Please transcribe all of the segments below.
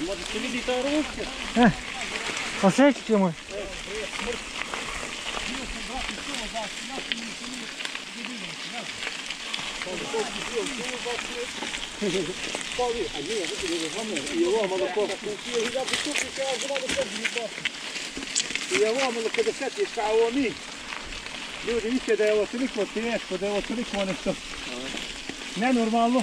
Ne možete se vidjeti ta ručka. Osjećat ćemo je. I ovo malo kada sjetiš kao oni, ljudi misle da je ovo toliko teško, da je ovo toliko nešto nenormalno.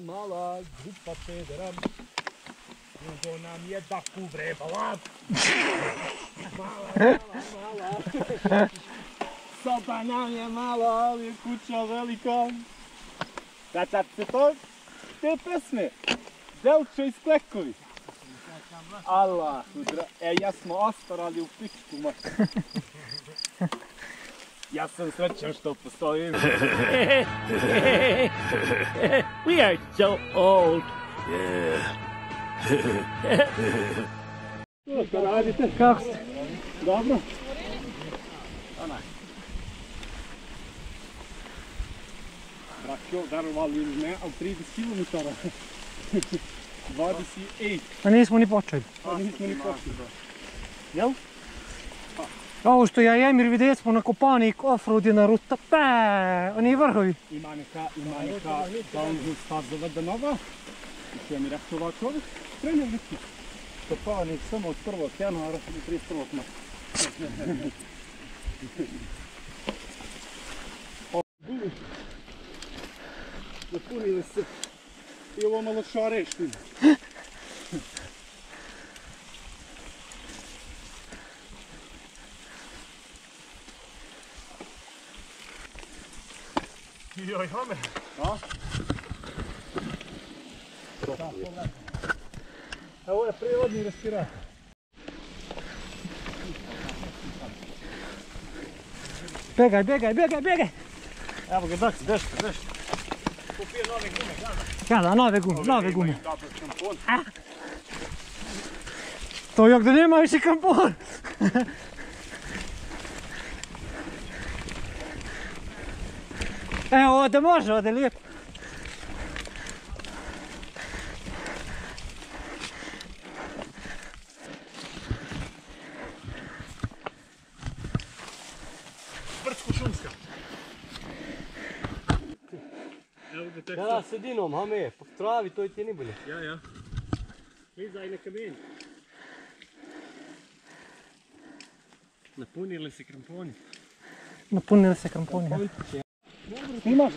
Mala grupa pedera. Dugo nam je da kubrebala. Mala. Soba nam je mala, ali je kuća velika. Sjećate se to? Te pesme. Delče iz Klekovi. Allahu dragi. E, ja smo ostarali u pičku mačku. Ja sam srećan što postojim. We are so old. Što radite? Kako ste? Dobro? Braćo, darovali ili ne, ali 30 km. 28. Pa nismo ni počeli. Jel? Ovo što ja i Emir vidjeli smo na Kopanik, offroadina ruta, peee, oni vrhovi. Ima neka downhill stav zavedenova. I što mi rekao ovaj čovjek, trenio vrti. Kopanik samo od 1. januara do 31. marta. Zapunili se i ovo malo šareštine. Joj, home! Evo je prirodni respirator. Begaj! Evo ga, dakle, deško. Kupio nove gume, gledaj. Gledaj, nove gume. Dobro kampon. To jok da nema više kampon! Evo, ovdje može, ovdje lijepo. Brčko-šumska. Ja, sedinom, hame, po travi, to ti je najbolje. Ja. Lizaj na kamen. Napunili se kramponi. Снимаешь?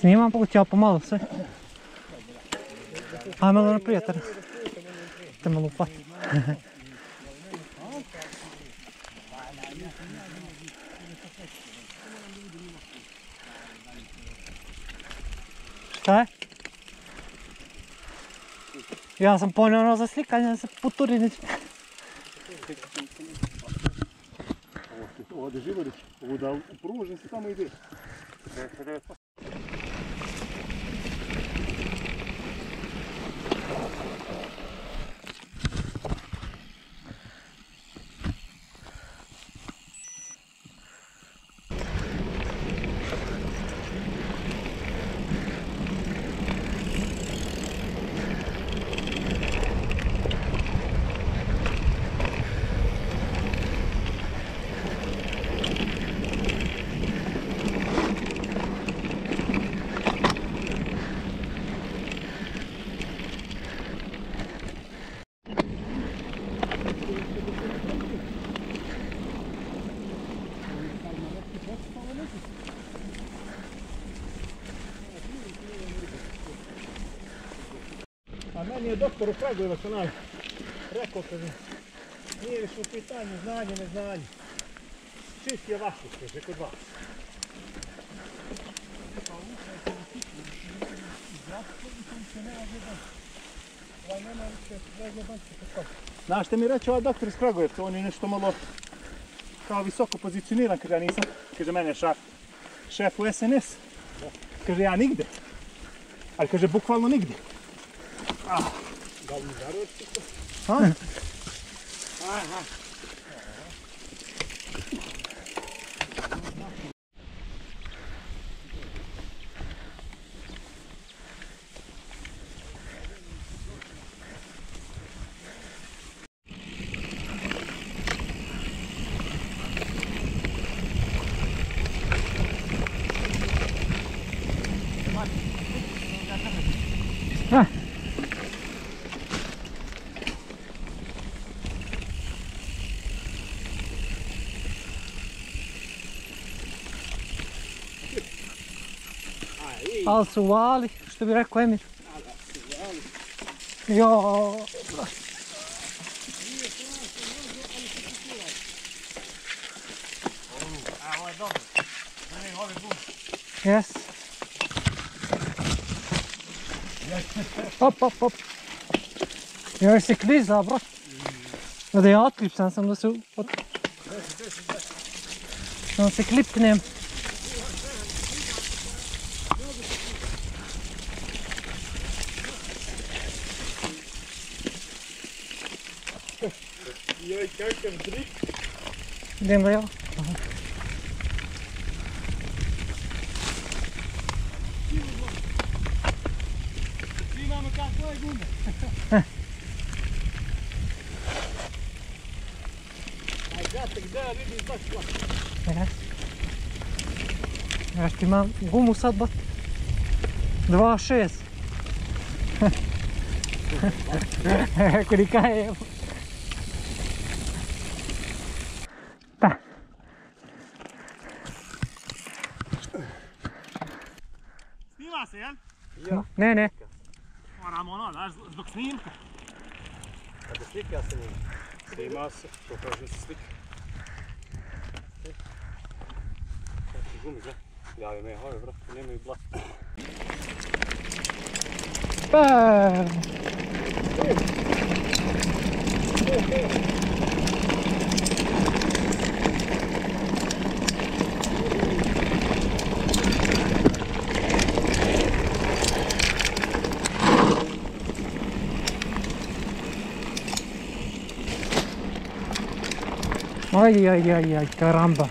Снимам, получал помалу все. Ами лор приятар. Те ме лупат. Šta je? Ja sam ponovno za slikanje, da se poturi neće. Ovo je Živarić, ovo da u pružnici tamo ide. Meni je doktor u Kragujeva onaj rekao, kaže, nije više u pitanju znanje, neznanje. Čist je vašu, kaže, kod vas. Pa uče je politično, i zdravstvo, i to više nema gledan. Ovaj nema više gledanče kod toga. Znaš te mi reći, ovaj doktor iz Kragujevca, on je nešto malo kao visoko pozicioniran, kaže, ja nisam, kaže, meni je šef u SNS. Kaže, ja nigde. Ali kaže, bukvalno nigde. Da li mi zaruješ to? Aha. Ali su vali, što bi rekao Emir. Jooo. Ovo je dobro. Ovo je bum. Jes. Hop, hop, hop. Još si kliza, bro. Da je otklipan sam, da se... Da se klipnem. Joj, kakav drik! Idem da jel? Svi imamo kao svoje gume! A gata, gde ja vidim baš plaka? Ega. Još ti imam gumu sad bat. 2-6. Kolika je evo? Ne, ne. Moramo ono, daš, zbog snimka. Kada slika se njima. Snima se, pokažem se slika. Sada ti gumi, gleda. Ljavi me, ove vrati, nemaju blata. Baaaaam! Ай-яй-яй-яй, карамба.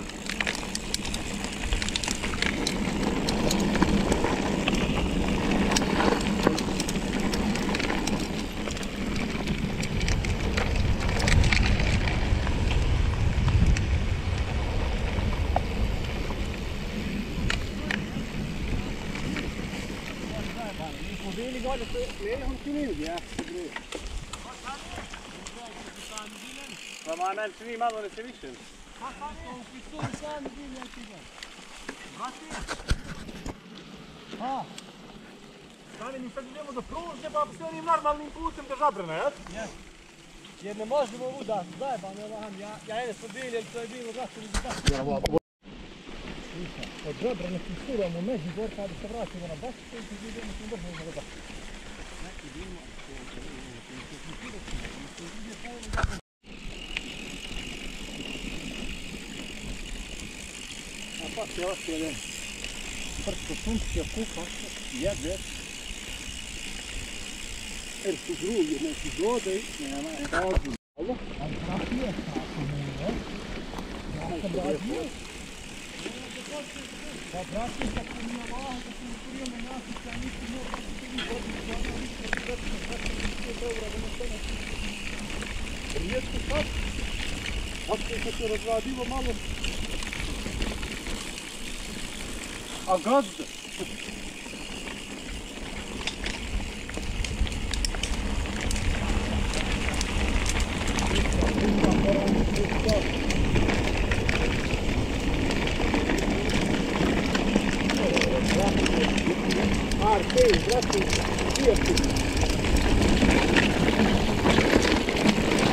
Ама не си мало не се виждам. Па, то, пистол сам дим я ти го. Брате. Aha. Stani, mi sad idemo do pružnje, pa s onim normalnim putem do Žabrana, jel? Jes. Jer ne možemo udati, zajebano je vam, ja jedne smo bili, jer to je bilo zato mi zbati. Slišam, od Žabrana si suramo Međugor, kada se vratimo na Bašića i ti idemo smo držali na Bašića. Neki idemo, a pa se osjeljamo. Prstopuncija kuka, jebe. Jer su drugi neki zlodej, nema je razum. Ali kako je tako mene? Ja sam razio. Pa pratim kako mi je vaha, da sam uporio me nasića, a nisi moram da se mi godinu zlada, više je sretno, kako mi je dobra, da me to ne tiče. Rijetko sad, ako je se razradilo malo, a gazda.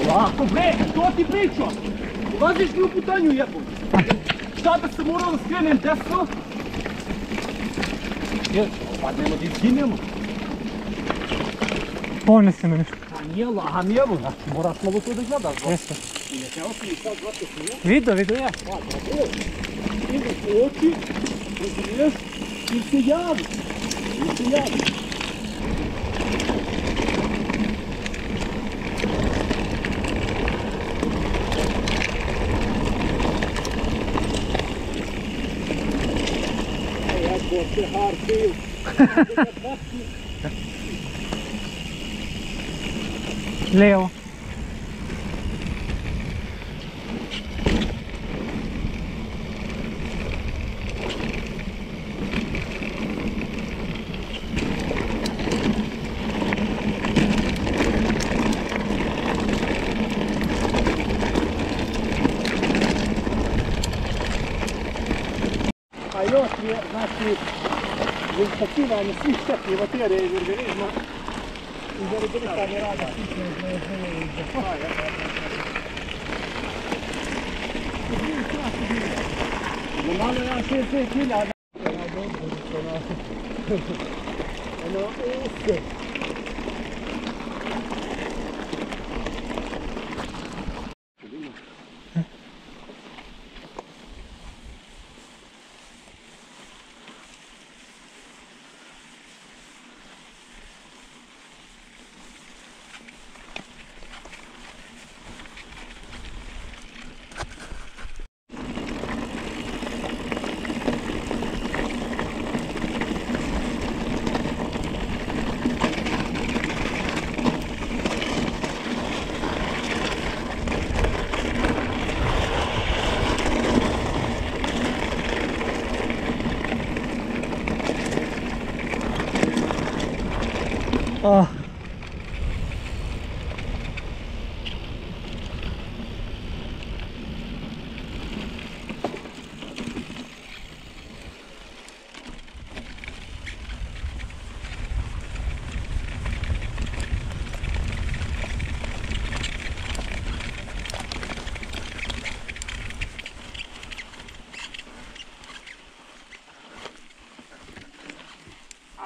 Lako bre, što ti pričam? Ulaziš mi u putanju jebom. Sada sam morao skrenem desno. Jer, opadnemo da izginemo. Povne se me nešto. A nije lahan jebom, znači moraš malo to da gledaš. Jeste. I ne treba si mi sad zato što je? Vido ja. Pa, dobro. Ideš u oči, razumiješ i se javi. I se javi. Você harpeu. Leo. A još je, znači, za ispakivanje svih štetnih baterija iz organizma i za regulisanje rada kične i za faja. Normalno je nam 6.000. Ono, uske. Oh.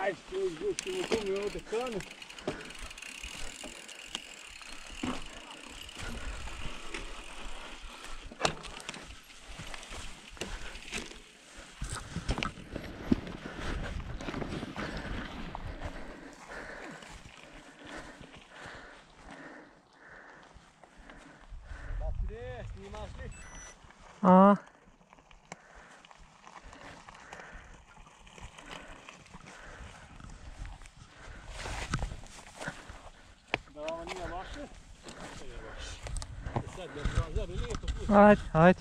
Acho que os últimos comeu de cano. Ah. Ajde, ajde.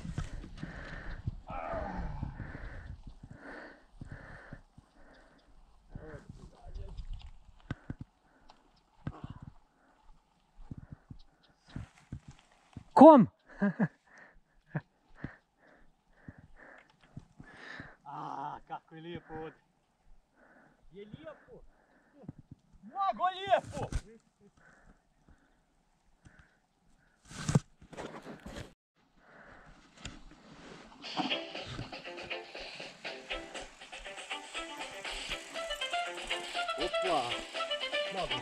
Kom? Kako je lijepo ovdje. Je lijepo. Mnogo lijepo. Opa.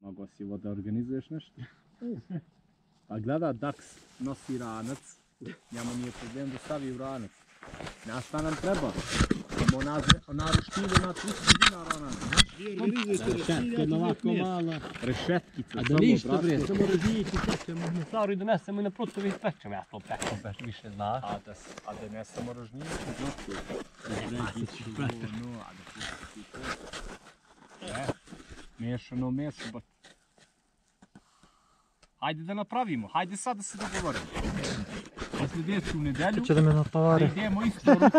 Mogao si ovo da organizuješ nešto? Pa gleda, Dax nosi ranac. Njemu nije problem da stavi u ranac. Nasta nam treba. Ona ruštiva na 300 dinara ona. Rešetkina ovako mala. Rešetkica. A da ništa bre, samo razlijeći pečemo u mostaru i donesemo i na prostovi i pečemo. Ja to pečem, više znaš. A da ne samo rožnijeći prostovi. Razlijeći ono, a da pušiti prostovi. Mešano meso, bat. Hajde da napravimo, hajde sad da se dogovorimo. Na sljedeću nedelju da idemo isto ruku.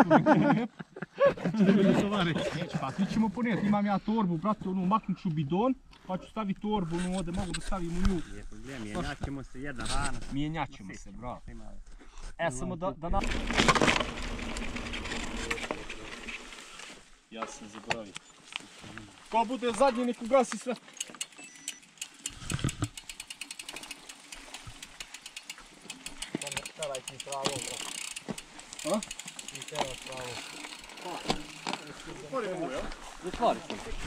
Pa ti ćemo ponijeti, imam ja torbu, brate, maknut ću bidon, pa ću staviti torbu, ovdje mogu da stavim u nju. Mijenjaćemo se jedan rana. Mijenjaćemo se, bravo. E, samo da na... Ja sam zaboravio. Ko bude zadnji, nek ugasi sve. Staraj ti pravo, bravo.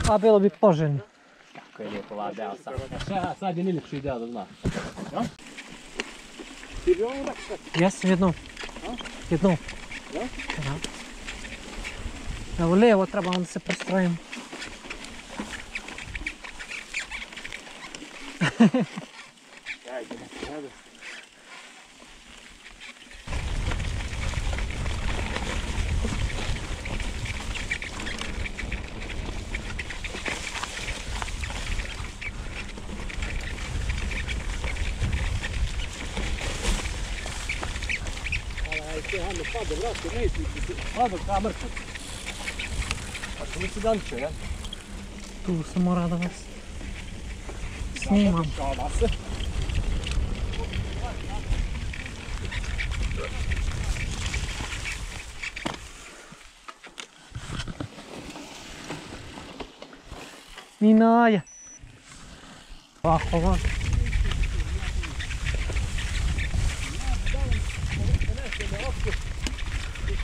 A bilo bi poželjno. Kako je lijepo ova deo sad. Sad je najljepši deo da znaš. Ti bi ono rekao što? Jesam jednom. Jednom. Evo lijevo trebamo da se prestrojimo. Hladno, brate, neći ti se. Hladno, kada mrtva. A što mi se danče, ne? Tu se mora da vas snimam. Završava se. Ninaja. Ovako, ovako.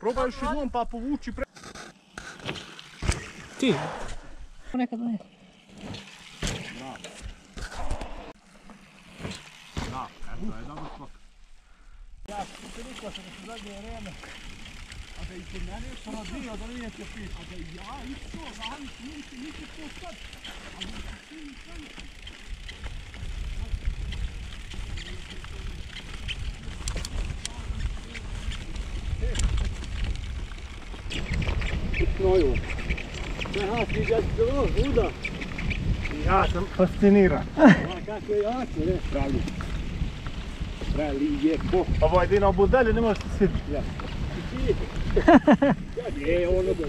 Probaj još jednom pa povuči pre... Ti! Nekada ne. Bravo. Bravo, evo da je dobro skok. Ja, prikla sam da se zadnje vreme. A da i te mene još razvija da nije te pita. A da i ja isto, rani su mi se nisi to sad. A da se svi mi sve... Noju. Aha, ti ja ti bilo zvuda. Ja sam fasciniran. Kako je jaki, ne? Pravi lijepo. Ovo je dina budalje, ne možete sviditi. Ja.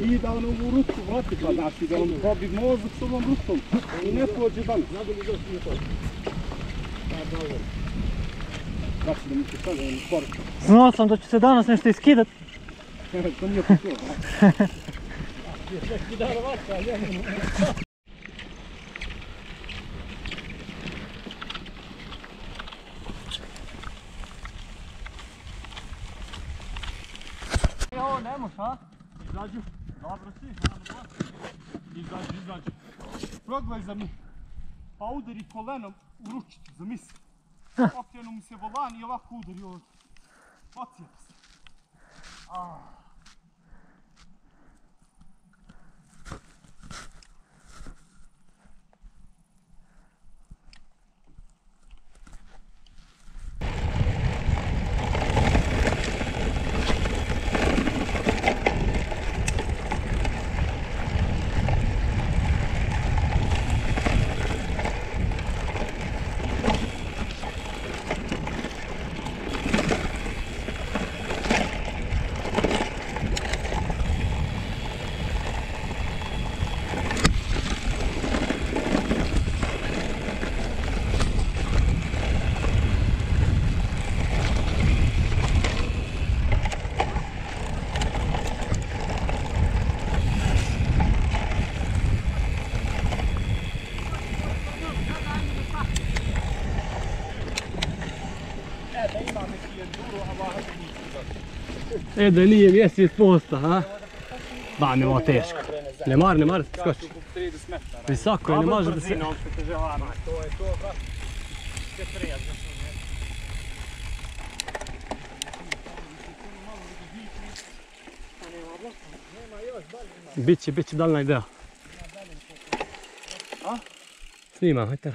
Ti da ono u ruku vrati, pa da ti da ono probi mozak s ovom rukom. I ne pođe dan. Znadu mi došli na to. Da, dobro. Znači da mi se sada ono porka. Znao sam da ću se danas nešto iskidat. To nije počeo. Još neki dan vaca, ali ja nemoj. to ne moš, a? Izađu. Dobro si. Izađu. Probaj za mi. Pa udari kolenom u ručicu, zamisli. Optjeno mi se volan i ovako udari ovdje. Ocijep se. E da nije mjesec posta, ha? Ba, nema teško. Ne mar, skoči. Visoko je, ne može da se... To je to, brat. Sve prejazno se u mjeru. Biće daljnaj deo. Snimam, hajte.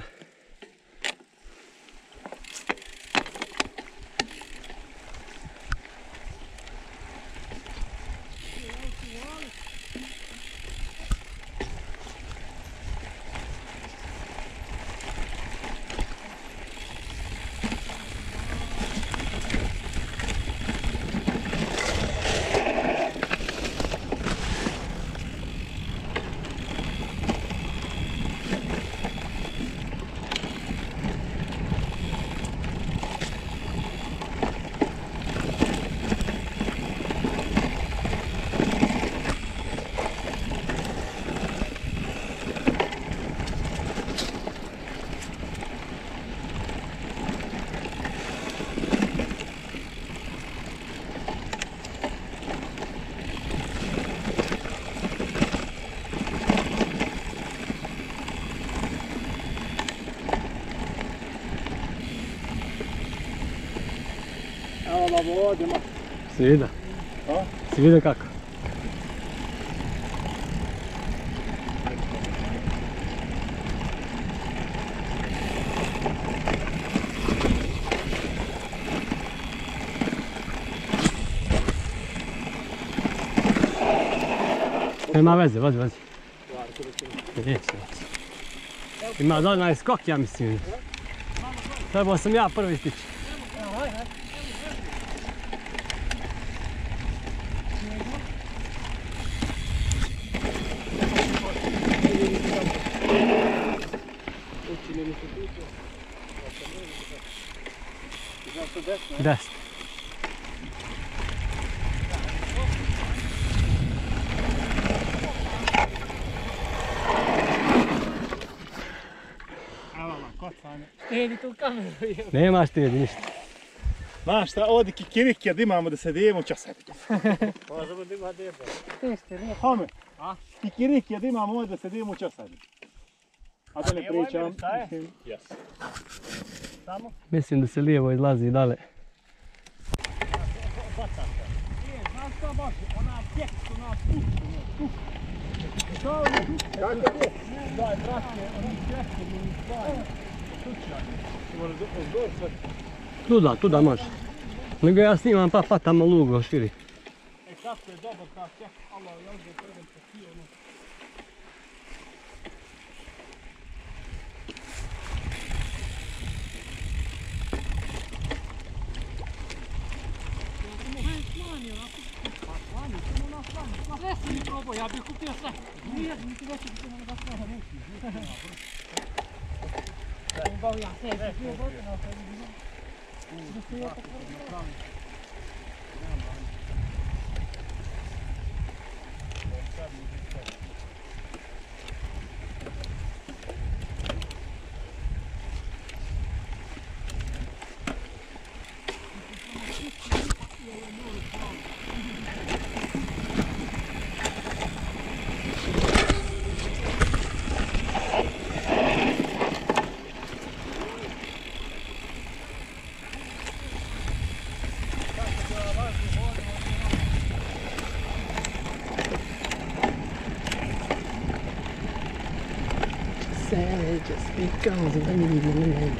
Si vide kako. Nema veze, vozi. Ima dovoljno skok, ja mislim. Trebao sam ja prvi stići. Dust. Edi tu kameru jel. Nemaš ti jedi ništa. Znaš šta, ovdje kikirike da imamo da se dijemo časepke. Možemo da ima djeba. Tešte, nije. Home, kikirike da imamo ovdje da se dijemo časepke. A da ne pričam. Mislim da se lijevo izlazi dalje. Znaš šta baš, ona djekst, ona puška. Šta ono puška? Kako je? Daj, brate, ono djekst, ono stvarno. Tučak. Tuda može. Nego ja snimam pa patamo lugo širi. E kako je dobar ta djekst, alo, ja ovdje prvim se ti ono. Sve sam mi probao, ja bih kupio sve. Nijedno mi ti veće bi se nam da sve ruči. Ubao ja sebi. Da se ja tako vrlo. Sally just be gone. Sally gone.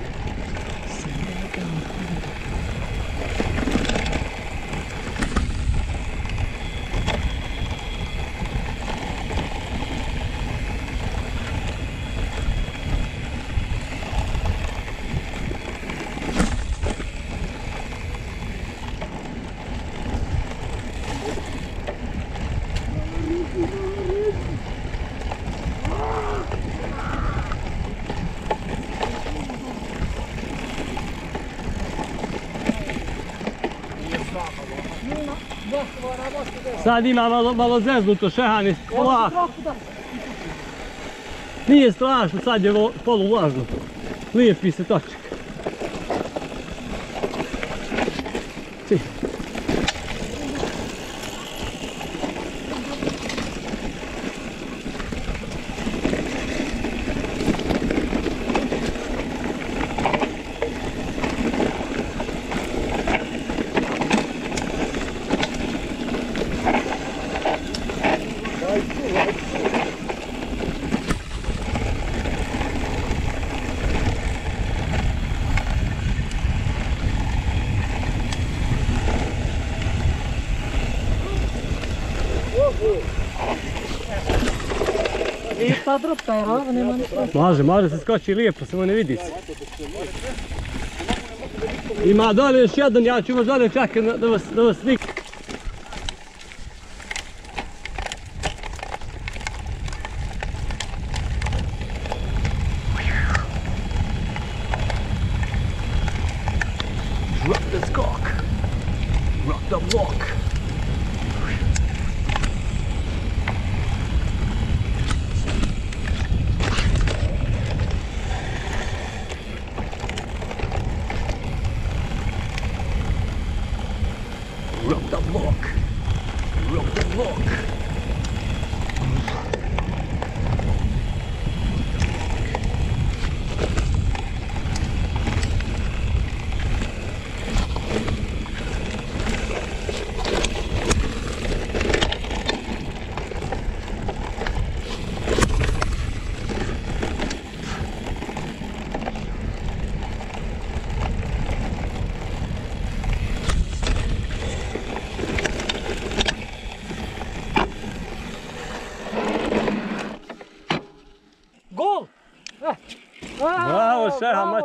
Sad ima malo zeznuto šehani, polako. Nije strašno, sad je poluvlažno. Lijepi se točak. Može se skoči lijepo, samo ne vidi se. Ima dole još jedan, ja ću vas dole čekati da vas slikam. Rock the skok, rock the walk.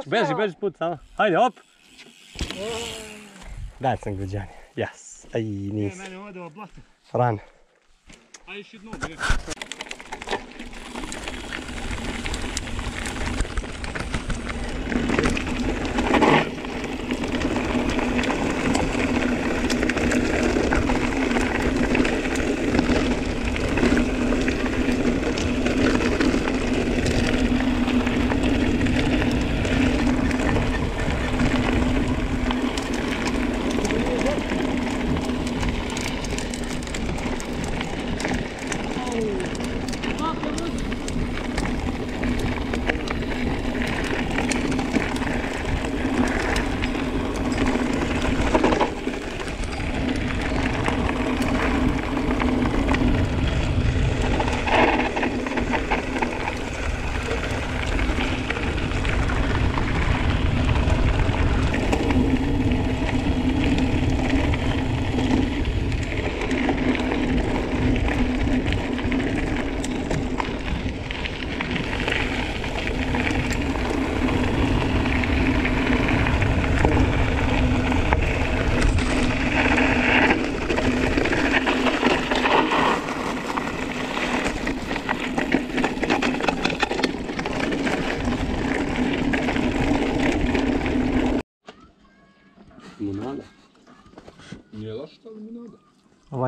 Beži put samo, hajde op! Daj sam guđan, jas, aj nisam. Ne, mene ovdje ovo blato. Rano. Aj još jedno, ne.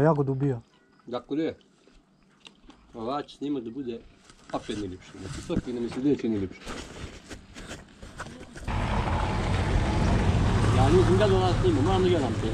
Jagodu bio. Tako da je. Ova će snimat da bude opet najljepši. Da se svaki nam je sljedeći najljepši. Ja nisam gledala da snimam, moram da gledam te.